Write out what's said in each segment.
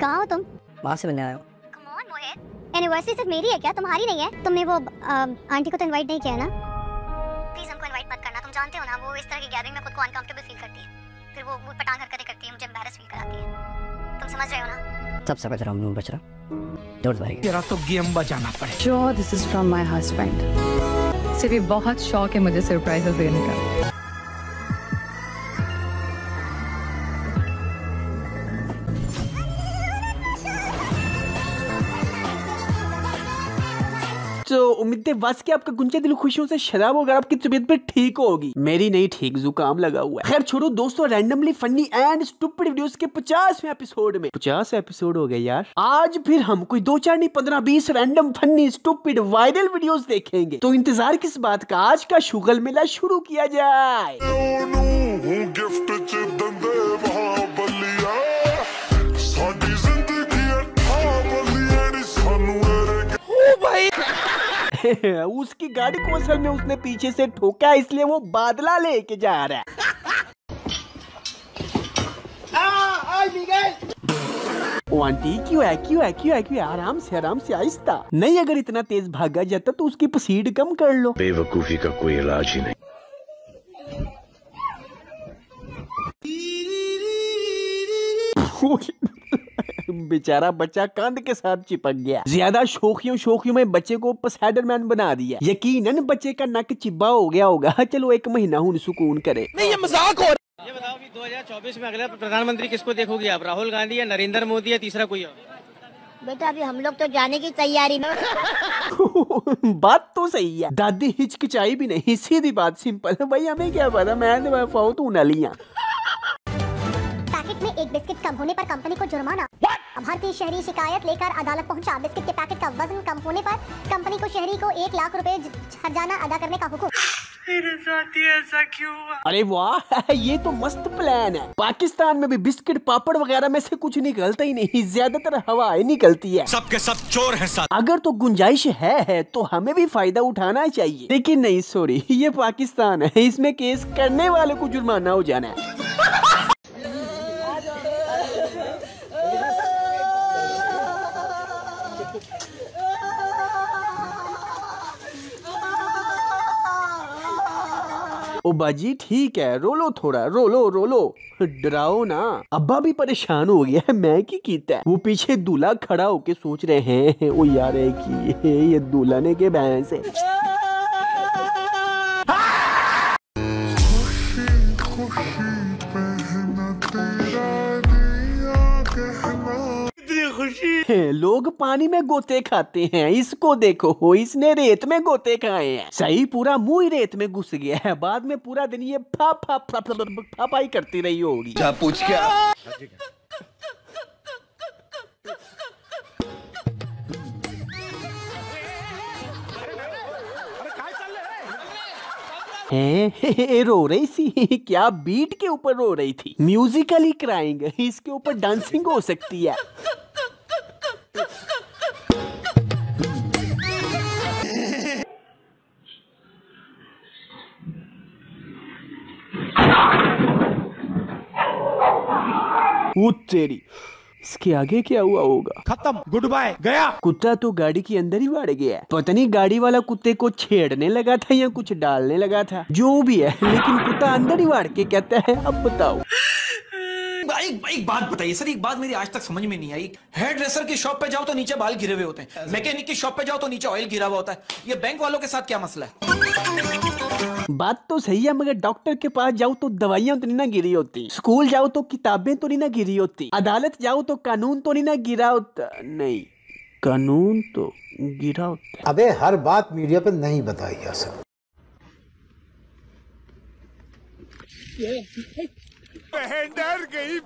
कहाँ हो तुम? वहाँ से मिलने आए हो? एनिवर्सरी सिर्फ मेरी है क्या, तुम्हारी नहीं है? तुमने वो आंटी को तो इनवाइट नहीं किया ना? प्लीज हमको इनवाइट मत करना, तुम जानते हो ना वो इस तरह की गैदरिंग में खुद को अनकंफर्टेबल फील करती है, फिर वो पटांग हरकतें करती है, मुझे एम्बैरेस फील कराती है, तुम समझ रहे हो ना? सब समझ रहा हूं, नूर बच रहा, डोंट वरी, तेरा तो गेम बजाना पड़ेगा। Show this is from my husband. से भी बहुत शौक है मुझे सरप्राइजेस देने का। तो उम्मीद है बस कि आपका गुंजे दिल खुशियों से शराब होगा, आपकी तबीयत भी ठीक होगी, मेरी नहीं ठीक, जुकाम लगा हुआ है। खैर छोड़ो दोस्तों, randomly funny and stupid videos के 50वें एपिसोड में, 50 एपिसोड हो गए यार, आज फिर हम कोई 2-4 नहीं 15-20 random funny stupid viral videos देखेंगे, तो इंतजार किस बात का, आज का शुगल मेला शुरू किया जाए। उसकी गाड़ी को असल में उसने पीछे से ठोका, इसलिए वो बादला लेके जा रहा है। ओ आंटी क्यों है क्यों है क्यों है क्यों, आराम से आहिस्ता, नहीं अगर इतना तेज भागा जाता तो उसकी पसीड़ कम कर लो। बेवकूफी का कोई इलाज ही नहीं। बेचारा बच्चा कंध के साथ चिपक गया, ज्यादा शोखियों में बच्चे को स्पाइडरमैन बना दिया, यकीनन बच्चे का नक चिब्बा हो गया होगा। चलो एक महीना हुन सुकून करे। नहीं ये मजाक हो। ये बताओ अभी 2024 में अगला प्रधानमंत्री किसको देखोगी आप, राहुल गांधी या नरेंद्र मोदी या तीसरा कोई और? बेटा अभी हम लोग तो जाने की तैयारी में। बात तो सही है, दादी हिचकिचाई भी नहीं, सीधी बात, सिंपल। भाई हमें क्या पता, मैंने तू न लिया। पैकेट में एक बिस्किट कम होने पर कंपनी को जुर्माना। भारतीय शहरी शिकायत लेकर अदालत पहुंचा, बिस्किट के पैकेट का वजन कम होने पर कंपनी को शहरी को 1 लाख रुपए हर्जाना अदा करने का हुक्म। ऐसा क्यों हुआ? अरे वाह, ये तो मस्त प्लान है। पाकिस्तान में भी बिस्किट पापड़ वगैरह में से कुछ निकलता ही नहीं, ज्यादातर हवाएं निकलती है, सबके सब चोर है साथ। अगर तो गुंजाइश है तो हमें भी फायदा उठाना चाहिए, लेकिन नहीं, सॉरी ये पाकिस्तान है, इसमें केस करने वाले को जुर्माना हो जाना है। ओ बाजी ठीक है, रोलो थोड़ा, रोलो, डराओ ना। अब्बा भी परेशान हो गया है, मैं की कीता है, वो पीछे दूल्हा खड़ा होके सोच रहे हैं, ओ यार है कि ये दूल्हा ने के भैंस है। लोग पानी में गोते खाते हैं, इसको देखो इसने रेत में गोते खाए हैं, सही पूरा मुंह ही रेत में घुस गया है, बाद में पूरा दिन ये फाफाई करती रही होगी। क्या पूछ क्या? रो रही थी क्या? बीट के ऊपर रो रही थी, म्यूजिकली क्राइंग, इसके ऊपर डांसिंग हो सकती है। वो तेरी, इसके आगे क्या हुआ होगा? खत्म, गुड बाय, गया। कुत्ता तो गाड़ी के अंदर ही बढ़ गया, पता नहीं गाड़ी वाला कुत्ते को छेड़ने लगा था या कुछ डालने लगा था, जो भी है, लेकिन कुत्ता अंदर ही बढ़ के कहता है अब बताओ। एक बात बताइए सर, एक बात मेरी आज तक समझ में नहीं आई, हेयर ड्रेसर की शॉप पे जाओ तो नीचे बाल घिरे हुए होते हैं, मैकेनिक की शॉप पे जाओ तो नीचे ऑयल घिरा हुआ होता है, ये बैंक वालों के साथ क्या मसला है? बात तो सही है, मगर डॉक्टर के पास जाओ तो दवाइयां तो नहीं ना गिरी होती, स्कूल जाओ तो किताबें तो नहीं ना गिरी होती, अदालत जाओ तो कानून तो नहीं ना गिरा होता, नहीं कानून तो गिरा होता। अबे हर बात मीडिया पर नहीं बताई जा सकती। डर गई,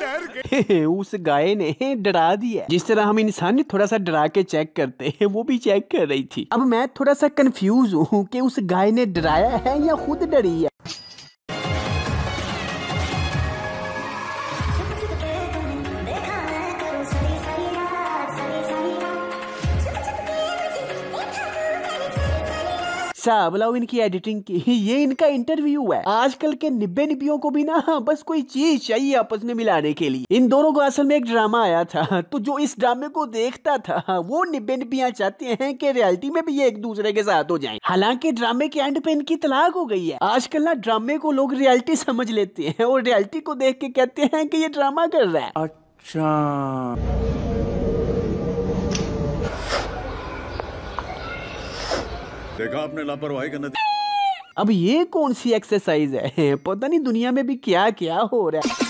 डर गई। उस गाय ने डरा दिया, जिस तरह हम इंसान थोड़ा सा डरा के चेक करते हैं, वो भी चेक कर रही थी। अब मैं थोड़ा सा कंफ्यूज हूँ कि उस गाय ने डराया है या खुद डरी है। साहब लाओ इनकी एडिटिंग की, ये इनका इंटरव्यू है। आजकल के निब्बे निब्बियों को भी ना बस कोई चीज चाहिए आपस में मिलाने के लिए। इन दोनों को असल में एक ड्रामा आया था, तो जो इस ड्रामे को देखता था वो निब्बे निब्बियां चाहते हैं कि रियलिटी में भी ये एक दूसरे के साथ हो जाए। हालांकि ड्रामे के एंड पे इनकी तलाक हो गई है। आजकल ना ड्रामे को लोग रियलिटी समझ लेते हैं और रियलिटी को देख के कहते हैं कि ये ड्रामा कर रहा है। अच्छा देखा आपने लापरवाही करना। अब ये कौन सी एक्सरसाइज है, पता नहीं दुनिया में भी क्या क्या हो रहा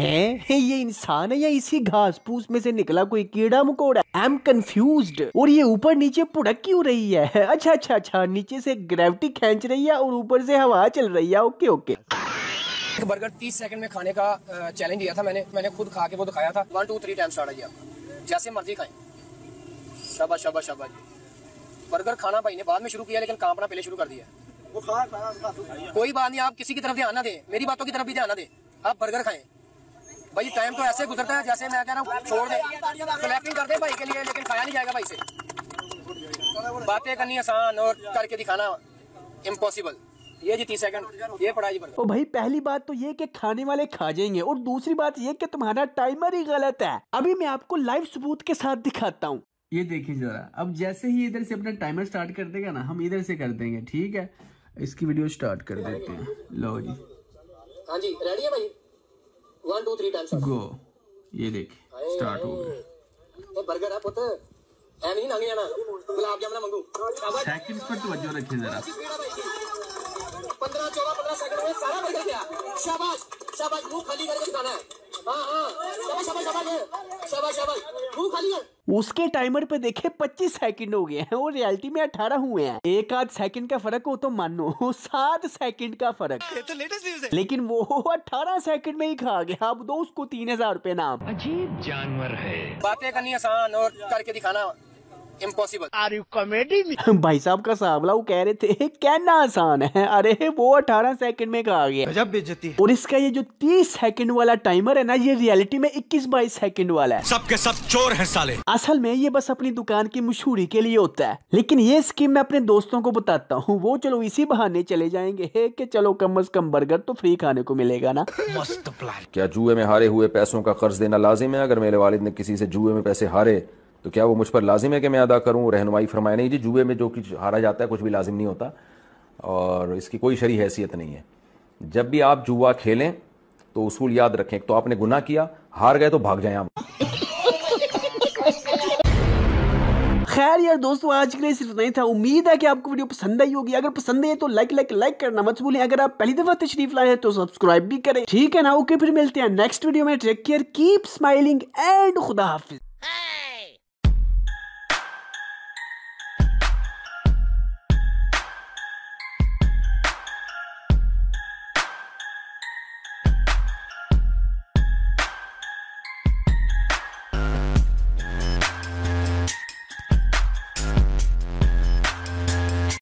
है। है ये इंसान है या इसी घास फूस में से निकला कोई कीड़ा मकोड़ा? I am confused. और ये ऊपर नीचे पुड़क क्यों रही है? अच्छा अच्छा अच्छा, नीचे से ग्रेविटी खींच रही है और ऊपर से हवा चल रही है। Okay okay. एक बर्गर 30 सेकंड में खाने का चैलेंज दिया था मैंने खुद खा के वो दिखाया था। 1 2 3 टाइम स्टार्ट किया, जैसे मर्जी खाएं। शाबाश शाबाश शाबाश। बर्गर खाना भाई ने बाद में शुरू किया, लेकिन कांपना पहले शुरू कर दिया। वो खा। कोई बात नहीं, आप किसी की तरफ ध्यान ना दें, मेरी बातों की तरफ भी ध्यान ना दें, आप बर्गर खाएं भाई। टाइम तो ऐसे गुजरता है जैसे मैं कह रहा हूँ छोड़ दें, कलेक्टिंग कर दें भाई के लिए, लेकिन खाया नहीं जाएगा भाई से। बातें करनी आसान और करके दिखाना इम्पॉसिबल। ये जी 30 सेकंड ये पढ़ाई। ओ भाई, पहली बात तो ये कि खाने वाले खा जाएंगे और दूसरी बात ये कि तुम्हारा टाइमर ही गलत है। अभी मैं आपको लाइव सबूत के साथ दिखाता हूँ। ये देखिए जरा, अब जैसे ही इधर से अपना टाइमर स्टार्ट कर देगा ना, हम इधर से कर देंगे। ठीक है, इसकी वीडियो स्टार्ट कर देते हैं। लो जी, हाँ जी रेडी है भाई। 1 2 3 टाइम गो। ये देखिए स्टार्ट हो गया। बर्गर है पुत, एम ही नांगी जाना, गुलाब जामुन मंगू। सेकंड्स पर तवज्जो रखिए जरा। 15 14 15 सेकंड में सारा बर्गर गया। शाबाश शाबाश, मुंह खाली करके दिखाना है। हाँ हाँ शाबाश शाबाश शाबाश शाबाश शाबाश, मुंह खाली कर। उसके टाइमर पे देखे 25 सेकंड हो गए हैं और रियलिटी में 18 हुए हैं। एक आध सेकंड का फर्क हो तो मानो, 7 सेकंड का फर्क ये तो लेटेस्ट न्यूज़ है, लेकिन वो 18 सेकंड में ही खा गया। अब दो उसको 3000 रुपए नाम। अजीब जानवर है। बातें करनी आसान और करके दिखाना Impossible. Are you comedy में? भाई साहब का सावला वो कह रहे थे कहना आसान है, अरे वो 18 सेकंड में कहा गया। गजब बेइज्जती है। और इसका ये जो 30 सेकंड वाला टाइमर है ना, ये रियलिटी में 21-22 सेकंड वाला है। सब के सब चोर हैं साले। असल में ये बस अपनी दुकान की मशहूरी के लिए होता है, लेकिन ये स्कीम मैं अपने दोस्तों को बताता हूँ। वो चलो इसी बहाने चले जाएंगे कि चलो कम अज कम बर्गर तो फ्री खाने को मिलेगा ना। मस्त प्लान। क्या जुए में हारे हुए पैसों का कर्ज देना लाजिम है? अगर मेरे वालिद ने किसी से जुए में पैसे हारे तो क्या वो मुझ पर लाजिम है कि मैं अदा करूं? रहनुमाई फरमाए। नहीं जी, जुए में जो कुछ हारा जाता है कुछ भी लाजिम नहीं होता और इसकी कोई शरई हैसियत नहीं है। जब भी आप जुआ खेलें तो उसूल याद रखें, तो आपने गुनाह किया, हार गए तो भाग जाएं आप। खैर यार दोस्तों, आज के लिए सिर्फ नहीं था। उम्मीद है कि आपको वीडियो पसंद आई होगी। अगर पसंद है तो लाइक लाइक लाइक करना मत भूलें। अगर आप पहली दफा तशरीफ लाए हैं तो सब्सक्राइब भी करें। ठीक है ना? ओके, फिर मिलते हैं नेक्स्ट वीडियो में। Take care, keep smiling and खुदा हाफिज।